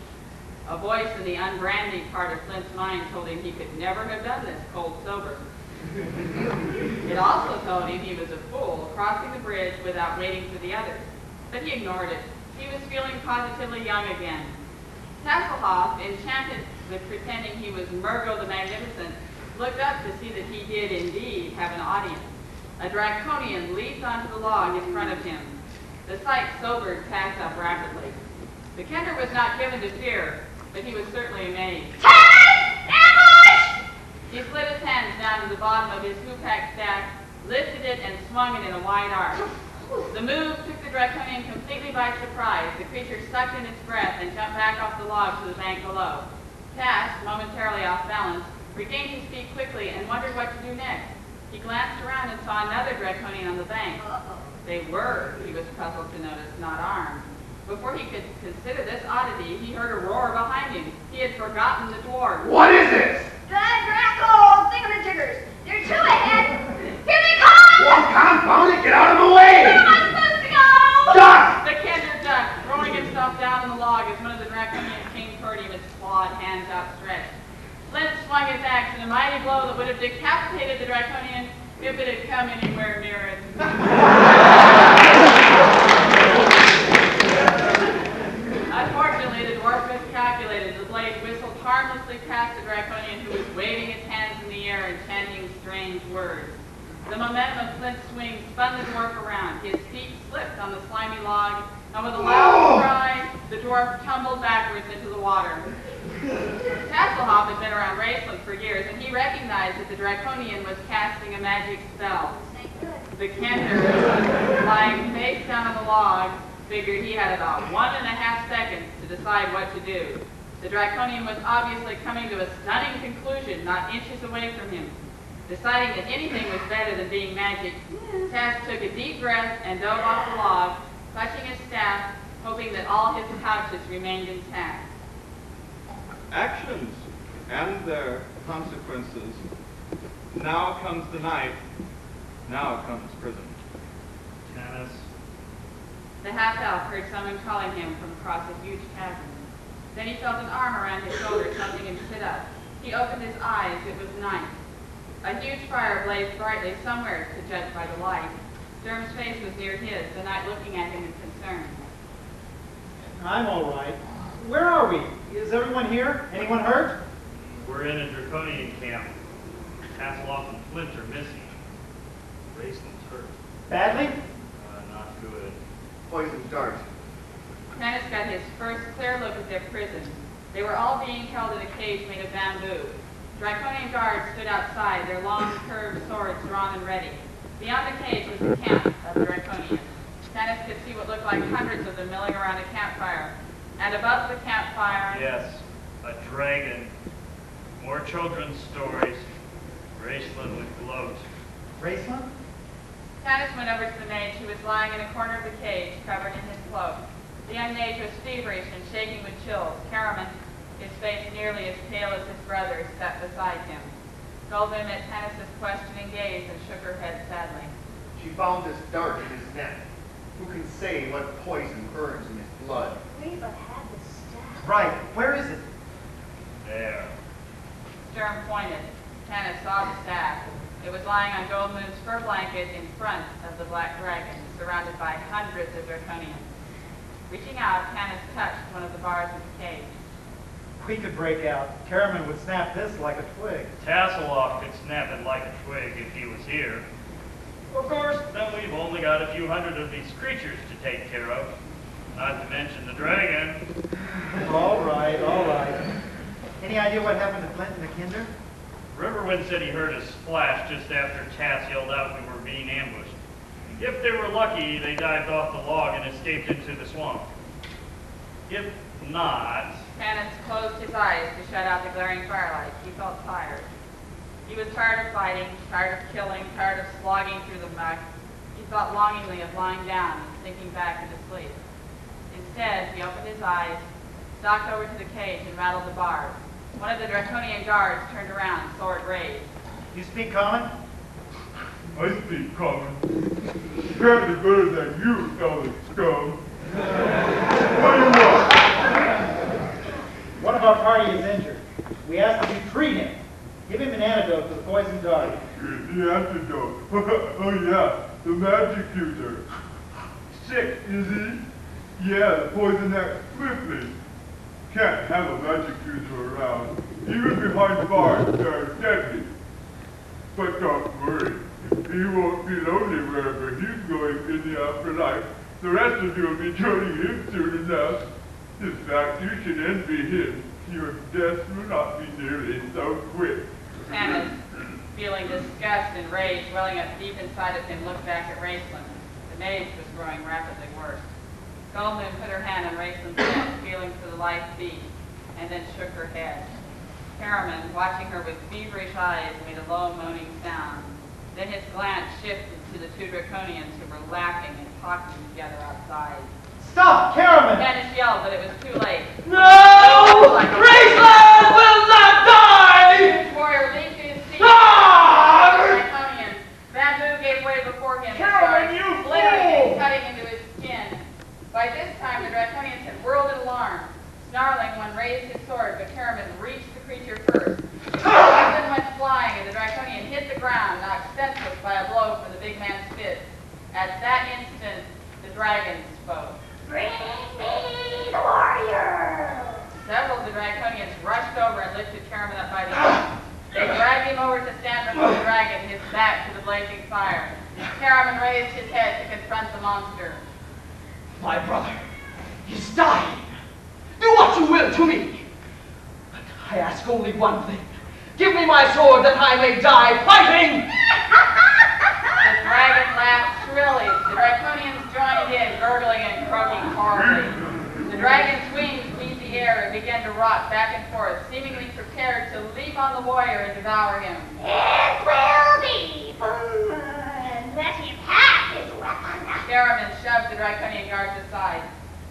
A voice in the unbranding part of Flint's mind told him he could never have done this cold sober. It also told him he was a fool crossing the bridge without waiting for the others, but he ignored it. He was feeling positively young again. Hasselhoff, enchanted with pretending he was Murgo the Magnificent, looked up to see that he did indeed have an audience. A draconian leaped onto the log in front of him. The sight sobered Cass up rapidly. The Kinder was not given to fear, but he was certainly amazed. Cass! Ambush! He slid his hands down to the bottom of his hoopack stack, lifted it, and swung it in a wide arc. The move took the draconian completely by surprise. The creature sucked in its breath and jumped back off the log to the bank below. Cass, momentarily off balance, regained his feet quickly and wondered what to do next. He glanced around and saw another draconian on the bank. They were, he was puzzled to notice, not armed. Before he could consider this oddity, he heard a roar behind him. He had forgotten the dwarf. What is it? The Draco thingamajiggers. They're two ahead. Here they come! Well, confound it, get out of the way! Where am I supposed to go? Duck! The Kinder ducked, throwing himself down on the log as one of the draconians came toward him, its clawed hands outstretched. Flint swung his axe in a mighty blow that would have decapitated the draconian if it had come anywhere near it. Unfortunately, the dwarf miscalculated. The blade whistled harmlessly past the draconian, who was waving his hands in the air and chanting strange words. The momentum of Flint's swing spun the dwarf around. His feet slipped on the slimy log, and with a loud cry, the dwarf tumbled backwards into the water. Hasselhoff had been around Raceland for years, and he recognized that the draconian was casting a magic spell. The Kinder, lying face down on the log, figured he had about 1.5 seconds to decide what to do. The draconian was obviously coming to a stunning conclusion, not inches away from him. Deciding that anything was better than being magic, Cass took a deep breath and dove off the log, clutching his staff, hoping that all his pouches remained intact. Actions and their consequences. Now comes the knife. Now comes prison. Cass. The half-elf heard someone calling him from across a huge chasm. Then he felt an arm around his shoulder, something, and stood up. He opened his eyes. It was night. A huge fire blazed brightly somewhere, to judge by the light. Durham's face was near his, the knight looking at him in concern. I'm all right. Where are we? Is everyone here? Anyone hurt? We're in a draconian camp. Hasselhoff and Flint are missing. Raceland's hurt. Badly? Not good. Poison dart. Tannis got his first clear look at their prison. They were all being held in a cage made of bamboo. Draconian guards stood outside, their long, curved swords drawn and ready. Beyond the cage was the camp of draconians. Tannis could see what looked like hundreds of them milling around a campfire. And above the campfire... Yes, a dragon. More children's stories. Raceland would gloat. Raceland? Tannis went over to the mage, who was lying in a corner of the cage, covered in his cloak. The young mage was feverish and shaking with chills. Karaman, his face nearly as pale as his brother's, sat beside him. Goldwyn met Tannis' questioning gaze and shook her head sadly. She found this dart in his neck. Who can say what poison burns in his blood? We but had the staff. Right. Where is it? There. Durham pointed. Tannis saw the staff. It was lying on Goldwyn's fur blanket in front of the black dragon, surrounded by hundreds of draconians. Reaching out, Tannis touched one of the bars of the cage. We could break out. Karaman would snap this like a twig. Hasselhoff could snap it like a twig if he was here. Of course, then we've only got a few hundred of these creatures to take care of. Not to mention the dragon. All right. Any idea what happened to Flint and the Kinder? Riverwind said he heard a splash just after Cass yelled out we were being ambushed. If they were lucky, they dived off the log and escaped into the swamp. If not... Tannis closed his eyes to shut out the glaring firelight. He felt tired. He was tired of fighting, tired of killing, tired of slogging through the muck. He thought longingly of lying down and sinking back into sleep. Instead, he opened his eyes, stalked over to the cage, and rattled the bars. One of the draconian guards turned around, sword raised. You speak common? I speak common. Apparently better than you, Ellis Scum. What do you want? What an antidote to the poison dart. The antidote. Oh yeah, the magic user. Sick, is he? Yeah, poison acts swiftly. Can't have a magic user around. Even behind bars, they're deadly. But don't worry, he won't be lonely wherever he's going in the afterlife. The rest of you will be joining him soon enough. In fact, you should envy him. Your death will not be nearly so quick. Samus, feeling disgust and rage welling up deep inside of him, looked back at Raceland. The maze was growing rapidly worse. Goldman put her hand on Raceland's head, feeling for the life beat, and then shook her head. Harriman, watching her with feverish eyes, made a low moaning sound. Then his glance shifted to the two draconians who were laughing and talking together outside. Stop, Harriman! Dennis yelled, but it was too late. No! Raceland will not die! The warrior leaped to his feet. Ah! The draconians. Bamboo gave way before him. Harriman, you fool! Cutting into his skin. By this time, the draconians had whirled in alarm. Snarling, one raised his sword, but Harriman reached the creature first. There wasn't much flying, and the draconian hit the ground, knocked senseless by a blow from the big man's fist. At that instant, the dragon spoke. Bring me the warrior! Several of the draconians rushed over and lifted Harriman up by the arm. They dragged him over to stand before the dragon, his back to the blazing fire. Harriman raised his head to confront the monster. My brother, he's dying! Do what you will to me, but I ask only one thing. Give me my sword that I may die fighting! The dragon laughed shrilly. The draconians joined in, gurgling and croaking horribly. The dragon's wings beat the air and began to rock back and forth, seemingly prepared to leap on the warrior and devour him. It will be fun. Let him have his weapon. Harriman shoved the draconian guards aside.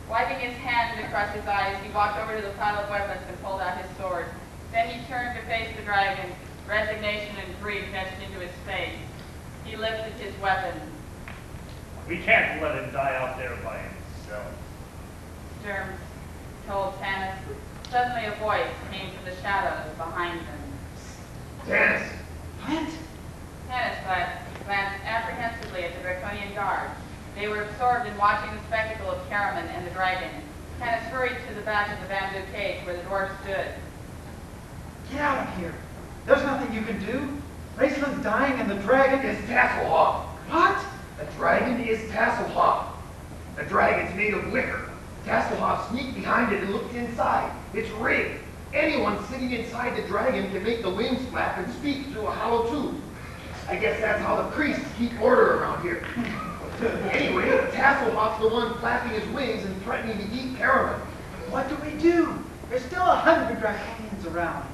Wiping his hand across his eyes, he walked over to the pile of weapons and pulled out his sword. Then he turned to face the dragon. Resignation and grief etched into his face. He lifted his weapon. We can't let him die out there by himself. Sturm told Tannis. Suddenly a voice came from the shadows behind them. Tannis! What? Tannis glanced apprehensively at the draconian guard. They were absorbed in watching the spectacle of Harriman and the dragon. Tannis hurried to the back of the bamboo cage where the dwarf stood. Get out of here. There's nothing you can do. Raceland's dying and the dragon is Tasselhoff. What? The dragon is Tasselhoff. The dragon's made of liquor. Tasselhoff sneaked behind it and looked inside. It's rigged. Anyone sitting inside the dragon can make the wings flap and speak through a hollow tube. I guess that's how the priests keep order around here. Anyway, Tasselhoff's the one flapping his wings and threatening to eat Harriman. What do we do? There's still 100 draconians around.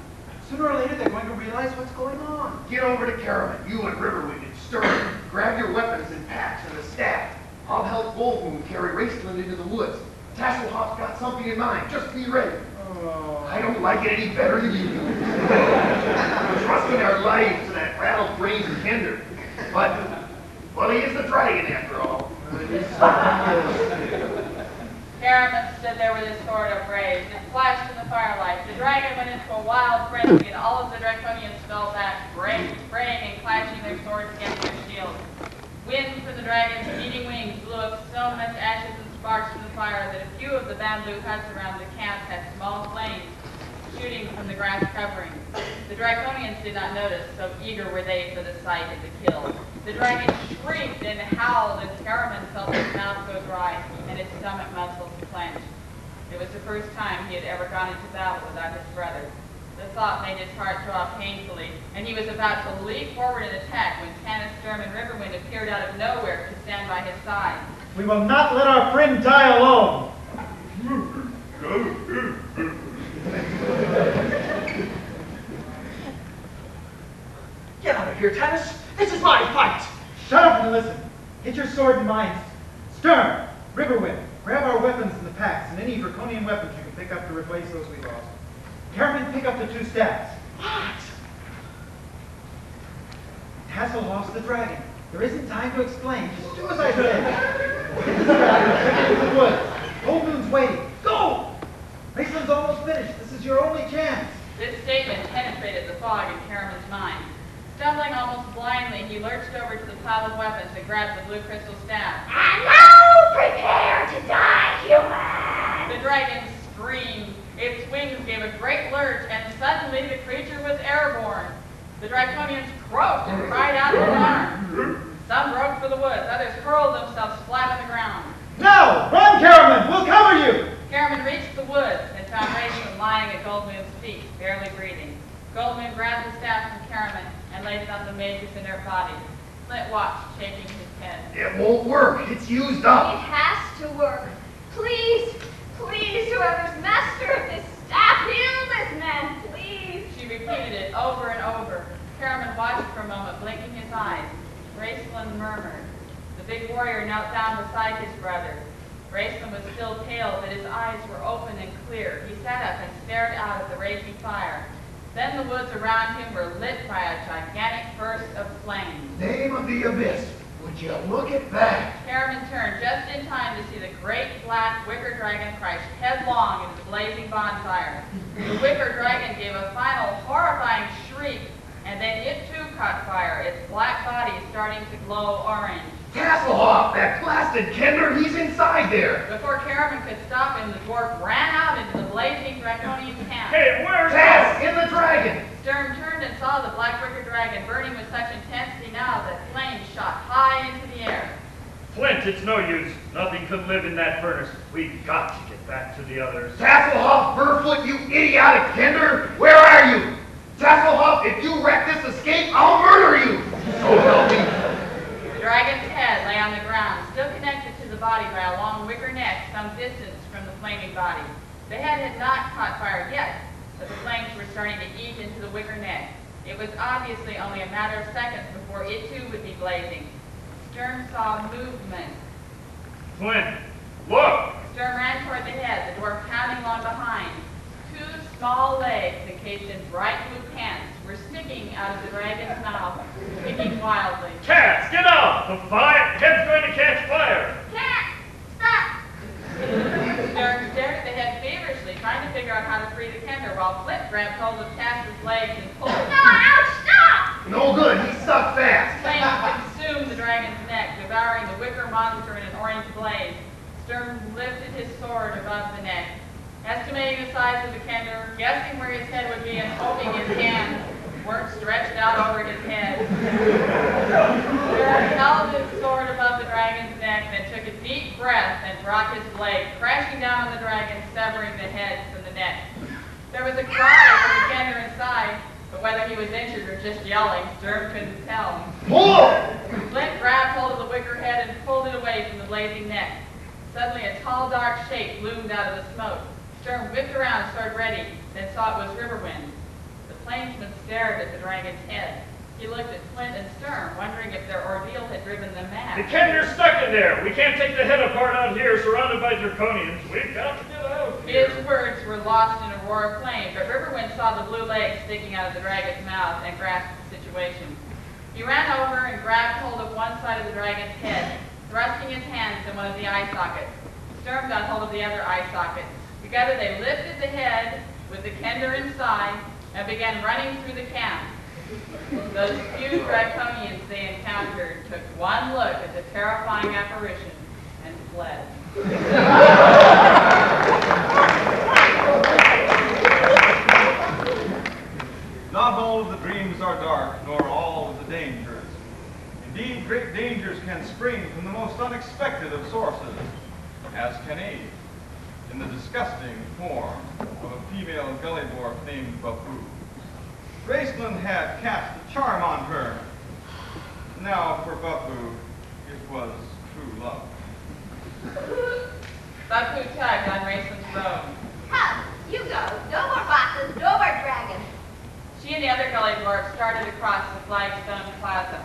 Sooner or later, they're going to realize what's going on. Get over to Harriman, you and Riverwind, and stir it. Grab your weapons and packs and a staff. I'll help Wolfwound carry Raceland into the woods. Tasselhoff's got something in mind. Just be ready. Oh. I don't like it any better than you do. We're trusting our lives to that rattle-brained tender. But... well, he is the dragon, after all. Harriman stood there with his sword upraised. It flashed in the firelight. The dragon went into a wild frenzy, and all of the draconians fell back, braying and clashing their swords against their shields. Wind from the dragon's beating wings blew up so much ashes and sparks from the fire that a few of the bamboo huts around the camp had small flames shooting from the grass covering. The draconians did not notice, so eager were they for the sight of the kill. The dragon shrieked and howled, and Harriman felt his mouth go dry and his stomach muscles clench. It was the first time he had ever gone into battle without his brother. The thought made his heart draw painfully, and he was about to leap forward and attack when Tannis, Sturm, and Riverwind appeared out of nowhere to stand by his side. We will not let our friend die alone. Get out of here, Tannis. This is my fight! Shut up and listen. Get your sword and mine. Sturm, Riverwind, grab our weapons in the packs and any draconian weapons you can pick up to replace those we lost. Harriman, pick up the two staffs. What? Tassel lost the dragon. There isn't time to explain. Just do as I said. Get the staff into the woods. Old Moon's waiting. Go! Raceland's almost finished. This is your only chance. This statement penetrated the fog in Harriman's mind. Stumbling almost blindly, he lurched over to the pile of weapons and grabbed the blue crystal staff. And now prepare to die, human! The dragon screamed. Its wings gave a great lurch, and suddenly the creature was airborne. The Draconians croaked and cried out in alarm. Some broke for the woods, others hurled themselves flat on the ground. No! Run, Harriman! We'll cover you! Harriman reached the woods and found Raven lying at Gold Moon's feet, barely breathing. Gold Moon grabbed the staff from Harriman and laid it on the major's inert body. Flint watched, shaking his head. It won't work. It's used up. It has to work. Please, please, whoever's master of this staff, heal this man, please. She repeated it over and over. Harriman watched for a moment, blinking his eyes. Raceland murmured. The big warrior knelt down beside his brother. Raceland was still pale, but his eyes were open and clear. He sat up and stared out at the raging fire. Then the woods around him were lit by a gigantic burst of flame. Name of the abyss, would you look at that? Harriman turned just in time to see the great black wicker dragon crash headlong into the blazing bonfire. The wicker dragon gave a final horrifying shriek, and then it too caught fire, its black body starting to glow orange. Tassel off that blasted Kinder, he's inside there! Before Harriman could stop him, the dwarf ran out into the blazing draconian camp. Hey, where's Tass? In the dragon! Sturm turned and saw the black wicker dragon burning with such intensity now that flames shot high into the air. Flint, it's no use. Nothing could live in that furnace. We've got to get back to the others. Tasselhoff, Burfoot, you idiotic Kinder! Where are you? Tasselhoff, if you wreck this escape, I'll murder you! So help me. The dragon's head lay on the ground, still connected to the body by a long wicker neck some distance from the flaming body. The head had not caught fire yet, but the flames were starting to eat into the wicker neck. It was obviously only a matter of seconds before it too would be blazing. Sturm saw movement. Flint, look! Sturm ran toward the head, the dwarf pounding along behind. Two small legs encased in bright blue pants were sticking out of the dragon's mouth, kicking wildly. Cats, get out! The head's going to catch fire! Cats, stop! Sturm stared at the head feverishly, trying to figure out how to free the Kinder, while Flint grabbed hold of Cass's legs and pulled. No, ouch, stop! No good, he stuck fast. Flames consumed the dragon's neck, devouring the wicker monster in an orange blaze. Sturm lifted his sword above the neck, estimating the size of the Kinder, guessing where his head would be, and hoping his hand weren't stretched out over his head. Sturm held his sword above the dragon's neck, then took a deep breath and brought his blade crashing down on the dragon, severing the head from the neck. There was a cry from the Kinder inside, but whether he was injured or just yelling, Sturm couldn't tell. Flint grabbed hold of the wicker head and pulled it away from the blazing neck. Suddenly a tall, dark shape loomed out of the smoke. Sturm whipped around, sword ready, then saw it was Riverwind. The plainsman stared at the dragon's head. He looked at Flint and Sturm, wondering if their ordeal had driven them mad. The Kinder's stuck in there! We can't take the head apart out here, surrounded by draconians. We've got to get out here. His words were lost in a roar of flame, but Riverwind saw the blue leg sticking out of the dragon's mouth and grasped the situation. He ran over and grabbed hold of one side of the dragon's head, thrusting his hands in one of the eye sockets. Sturm got hold of the other eye socket. Together they lifted the head with the Kinder inside, and began running through the camp. Those few draconians they encountered took one look at the terrifying apparition and fled. Not all of the dreams are dark, nor all of the dangers. Indeed, great dangers can spring from the most unexpected of sources, as can age, in the disgusting form of a female gully dwarf named Babu. Graceland had cast a charm on her. Now for Babu, it was true love. Babu tugged on Graceland's bone. Come, you go. No more boxes, no more dragons. She and the other gully dwarf started across the flagstone plaza.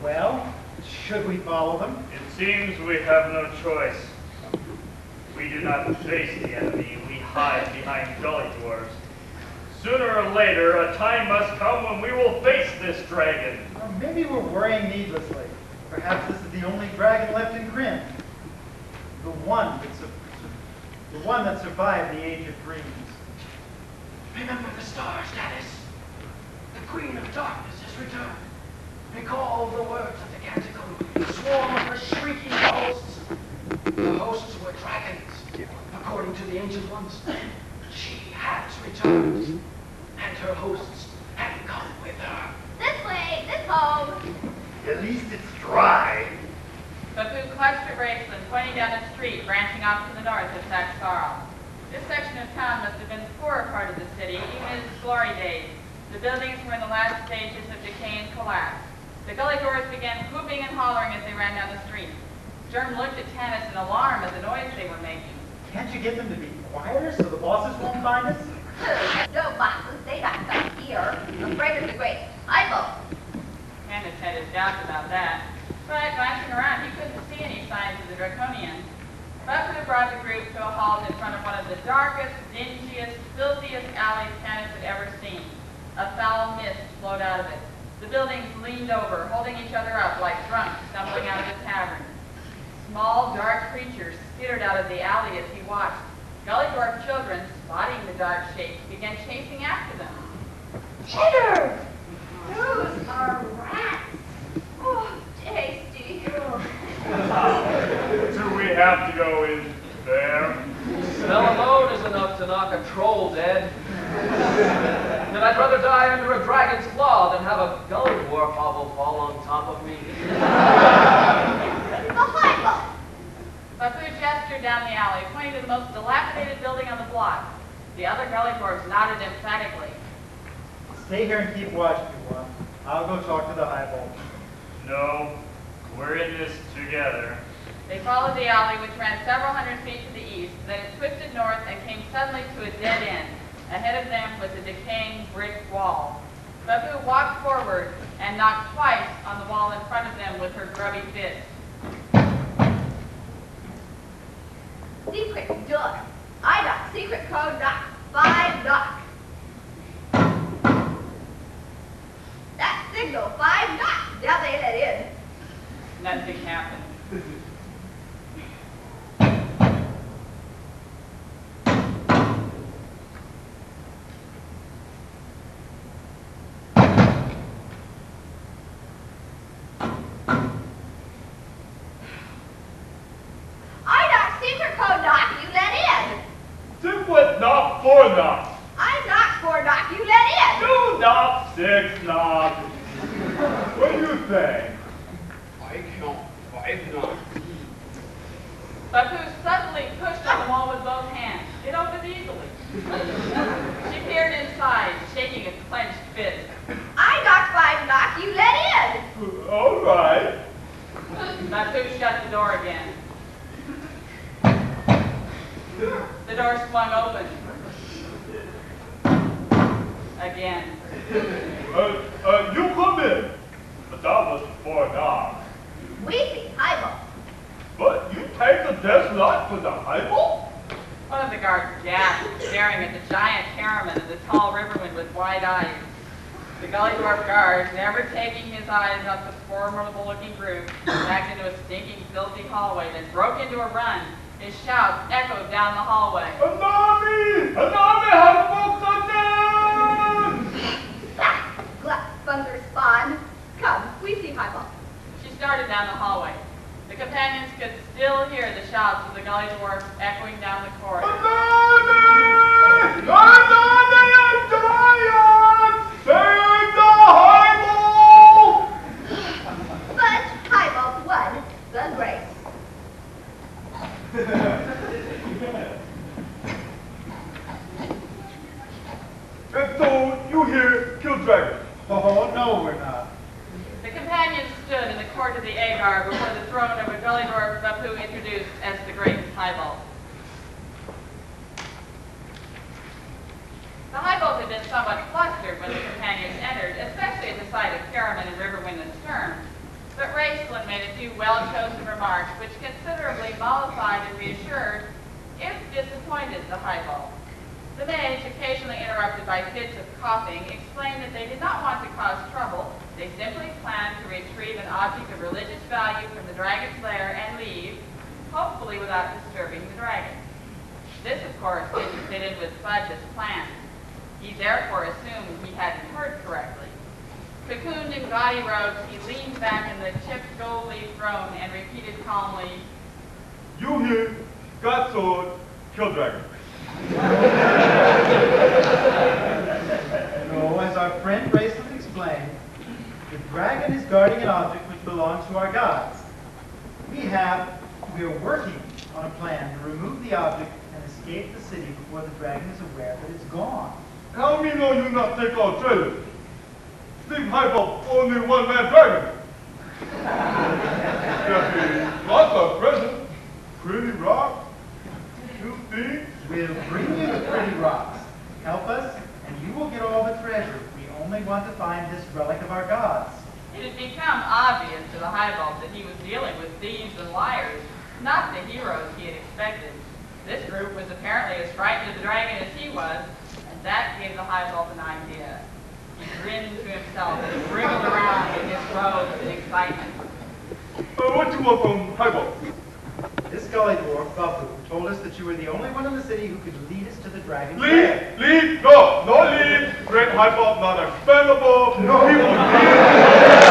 Well, should we follow them? It seems we have no choice. We do not face the enemy, we hide behind gully dwarves. Sooner or later, a time must come when we will face this dragon. Or maybe we're worrying needlessly. Perhaps this is the only dragon left in Grimm. The one that survived the Age of Dreams. Remember the stars, Dennis. The Queen of Darkness has returned. Recall the words of the canticle. The swarm of her shrieking hosts. The hosts were dragons, according to the Ancient Ones. She has returned, and her hosts have come with her. This way, this home. At least it's dry. Babu clutched a bracelet, pointing down a street branching off to the north of Saxarl. This section of town must have been the poorer part of the city, even in its glory days. The buildings were in the last stages of decay and collapse. The gully doors began whooping and hollering as they ran down the street. Germ looked at Tannis in alarm at the noise they were making. Can't you get them to be quieter so the bosses won't find us? No bosses, they not come here. Afraid of the great eyeball. Tannis had his doubts about that. But glancing around, he couldn't see any signs of the draconians. Buffett had brought the group to a halt in front of one of the darkest, dingiest, filthiest alleys Tannis had ever seen. A foul mist flowed out of it. The buildings leaned over, holding each other up like drunks stumbling out of the tavern. Small, dark creatures skittered out of the alley as he watched. Gullydorf children, spotting the dark shapes, began chasing after them. Cheddar! Those are rats! Oh, tasty. Do we have to go in there? Smell alone is enough to knock a troll dead. Then I'd rather die under a dragon's claw than have a Gullydorf hobble fall on top of me. Behind us! Babu gestured down the alley, pointing to the most dilapidated building on the block. The other Gullydorfs nodded emphatically. Stay here and keep watch if you want. I'll go talk to the highball. No, we're in this together. They followed the alley, which ran several hundred feet to the east, then it twisted north and came suddenly to a dead end. Ahead of them was a decaying brick wall. Babu walked forward and knocked twice on the wall in front of them with her grubby fist. Secret door. I knock. Secret code knock. Five knock. That signal. Five knock. Now they let in. Nothing happened. He therefore assumed he hadn't heard correctly. Cocooned in gaudy robes, he leaned back in the chipped gold-leaf throne and repeated calmly, "You here, God's sword, kill dragon." So, as our friend Bracelet explained, the dragon is guarding an object which belongs to our gods. We are working on a plan to remove the object and escape the city before the dragon is aware that it's gone. How me know you not take our traitor? Think Hypo only one-man dragon. There be lots of presents. Pretty rocks, new things. We'll bring you the pretty rocks. Help us, and you will get all the treasure. We only want to find this relic of our gods. It had become obvious to the Highball that he was dealing with thieves and liars, not the heroes he had expected. This group was apparently as frightened of the dragon as he was, and that gave the Highball an idea. He grinned to himself and wriggled around in his robes in excitement. What do you want from Highball? This gully dwarf, Buffalo, told us that you were the only one in the city who could lead us to the dragon. Lead, no, no lead. Great Highball, not expendable. No, he won't lead.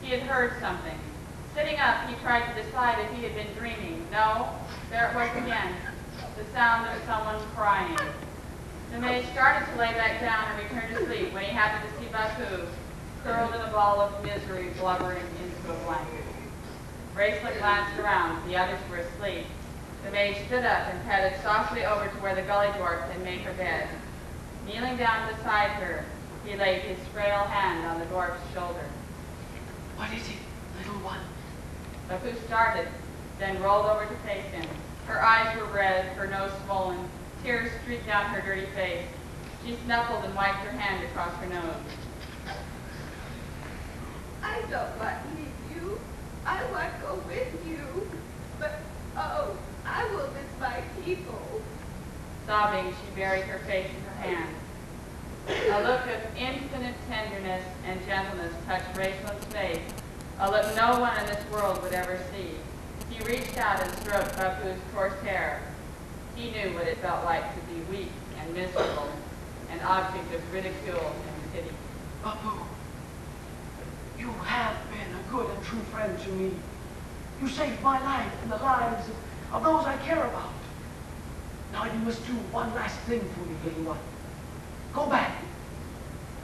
He had heard something. Sitting up, he tried to decide if he had been dreaming. No, there it was again, the sound of someone crying. Nimish started to lay back down and return to sleep when he happened to see Baku, curled in a ball of misery, blubbering into a blanket. Bracelet glanced around. The others were asleep. The maid stood up and padded softly over to where the gully dwarf had made her bed. Kneeling down beside her, he laid his frail hand on the dwarf's shoulder. What is it, little one? Baku started, then rolled over to face him. Her eyes were red, her nose swollen. Tears streaked down her dirty face. She snuffled and wiped her hand across her nose. I don't want to leave you. I want to go with you. But, oh, I will miss my people. Sobbing, she buried her face in her hands. A look of infinite tenderness and gentleness touched Raislin's face, a look no one in this world would ever see. He reached out and stroked Baku's coarse hair. He knew what it felt like to be weak and miserable, an object of ridicule and pity. Baku, you have been a good and true friend to me. You saved my life and the lives of those I care about. Now you must do one last thing for me, little one. Go back.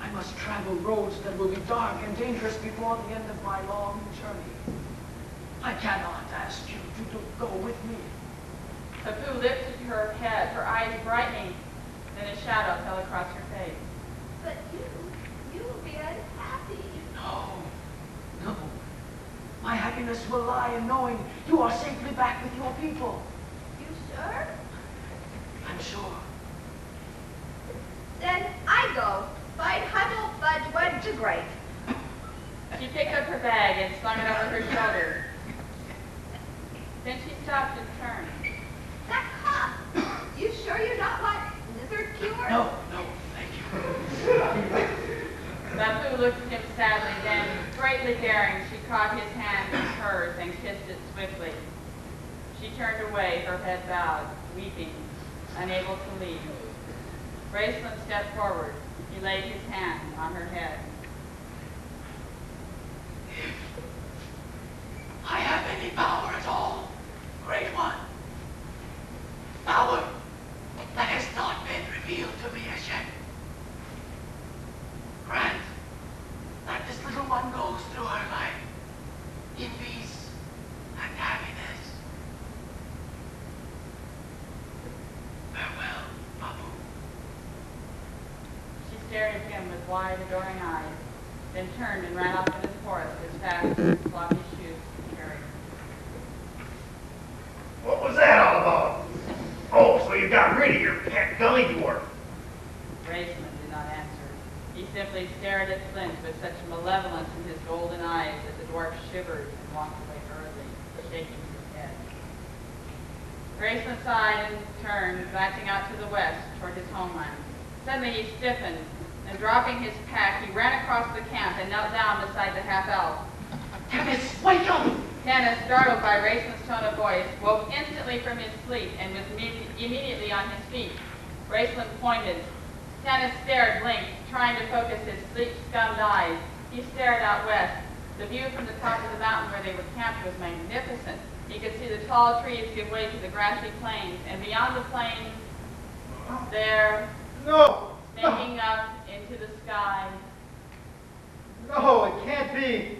I must travel roads that will be dark and dangerous before the end of my long journey. I cannot ask you to go with me. Baku lifted her head, her eyes brightening, then a shadow fell across her face. But you will be unhappy. No. My happiness will lie in knowing you are safely back with your people. You sure? I'm sure. Then I go. Find Huddle Fudge one to break. She picked up her bag and slung it over her shoulder. Then she stopped and turned. That cough! You sure you don't want lizard cure? No, thank you. Baku looked at him sadly, then, greatly daring, she caught his hand in hers and kissed it swiftly. She turned away, her head bowed, weeping, unable to leave. Gracelyn stepped forward. He laid his hand on her head. If I have any power at all, great one, power that has not been revealed to me as yet, grant that this little one goes through her life in peace and happiness. Farewell, Babu. She stared at him with wide, adoring eyes, then turned and ran off into the forest as fast as his floppy shoes could carry. What was that all about? Oh, so you got rid of your pet gully dwarf. Raisman did not answer. He simply stared at Flint with such malevolence in his golden eyes that the dwarf shivered and walked away hurriedly, shaking his head. Graceland sighed and turned, glancing out to the west toward his homeland. Suddenly he stiffened, and dropping his pack, he ran across the camp and knelt down beside the half-elf. Dennis, wake up! Dennis, startled by Graceland's tone of voice, woke instantly from his sleep and was immediately on his feet. Graceland pointed. Dennis stared, blinked, trying to focus his sleep-scummed eyes. He stared out west. The view from the top of the mountain where they were camped was magnificent. He could see the tall trees give way to the grassy plains, and beyond the plains, there, no, Up into the sky. No, it can't be.